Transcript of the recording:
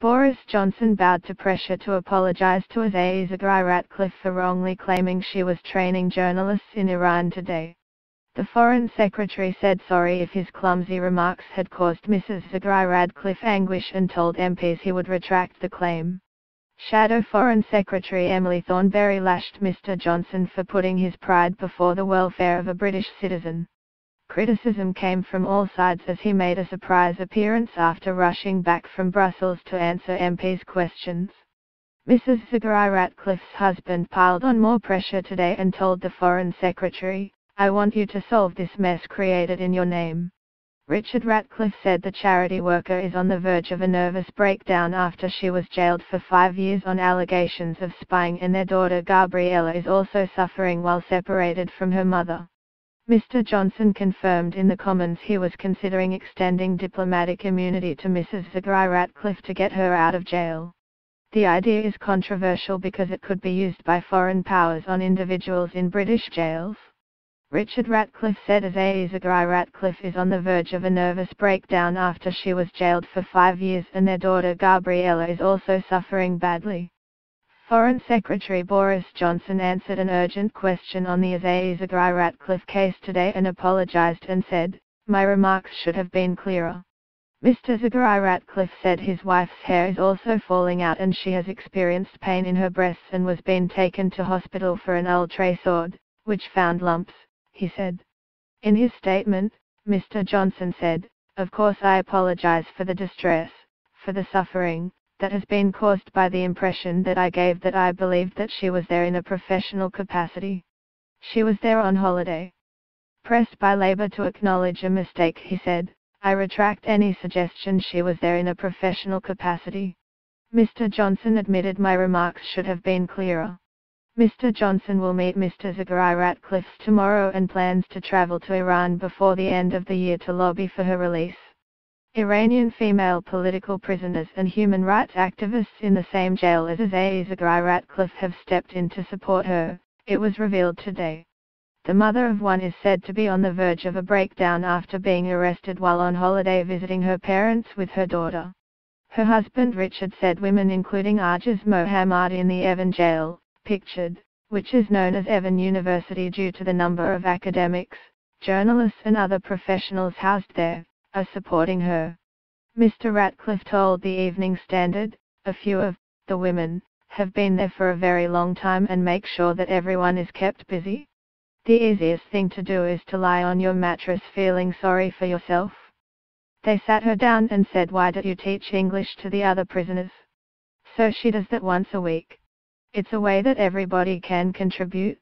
Boris Johnson bowed to pressure to apologise to Nazanin Zaghari-Ratcliffe for wrongly claiming she was training journalists in Iran today. The Foreign Secretary said sorry if his clumsy remarks had caused Mrs. Zaghari-Ratcliffe anguish and told MPs he would retract the claim. Shadow Foreign Secretary Emily Thornberry lashed Mr. Johnson for putting his pride before the welfare of a British citizen. Criticism came from all sides as he made a surprise appearance after rushing back from Brussels to answer MPs' questions. Mrs. Zaghari-Ratcliffe's husband piled on more pressure today and told the Foreign Secretary, "I want you to solve this mess created in your name." Richard Ratcliffe said the charity worker is on the verge of a nervous breakdown after she was jailed for 5 years on allegations of spying, and their daughter Gabriella is also suffering while separated from her mother. Mr. Johnson confirmed in the Commons he was considering extending diplomatic immunity to Mrs. Zaghari-Ratcliffe to get her out of jail. The idea is controversial because it could be used by foreign powers on individuals in British jails. Richard Ratcliffe said Nazanin Zaghari-Ratcliffe is on the verge of a nervous breakdown after she was jailed for 5 years, and their daughter Gabriella is also suffering badly. Foreign Secretary Boris Johnson answered an urgent question on the Nazanin Zaghari-Ratcliffe case today and apologised and said, "My remarks should have been clearer." Mr. Zaghari-Ratcliffe said his wife's hair is also falling out and she has experienced pain in her breasts and was being taken to hospital for an ultrasound, which found lumps, he said. In his statement, Mr. Johnson said, "Of course I apologise for the distress, for the suffering that has been caused by the impression that I gave that I believed that she was there in a professional capacity. She was there on holiday." Pressed by Labour to acknowledge a mistake, he said, "I retract any suggestion she was there in a professional capacity." Mr. Johnson admitted, "My remarks should have been clearer." Mr. Johnson will meet Mr. Zaghari-Ratcliffe tomorrow and plans to travel to Iran before the end of the year to lobby for her release. Iranian female political prisoners and human rights activists in the same jail as Nazanin Zaghari-Ratcliffe have stepped in to support her, it was revealed today. The mother of one is said to be on the verge of a breakdown after being arrested while on holiday visiting her parents with her daughter. Her husband Richard said women including Narges Mohammadi in the Evan jail, pictured, which is known as Evan University due to the number of academics, journalists and other professionals housed there, are supporting her. Mr. Ratcliffe told the Evening Standard, "A few of the women have been there for a very long time and make sure that everyone is kept busy. The easiest thing to do is to lie on your mattress feeling sorry for yourself. They sat her down and said, 'Why don't you teach English to the other prisoners?' So she does that once a week. It's a way that everybody can contribute."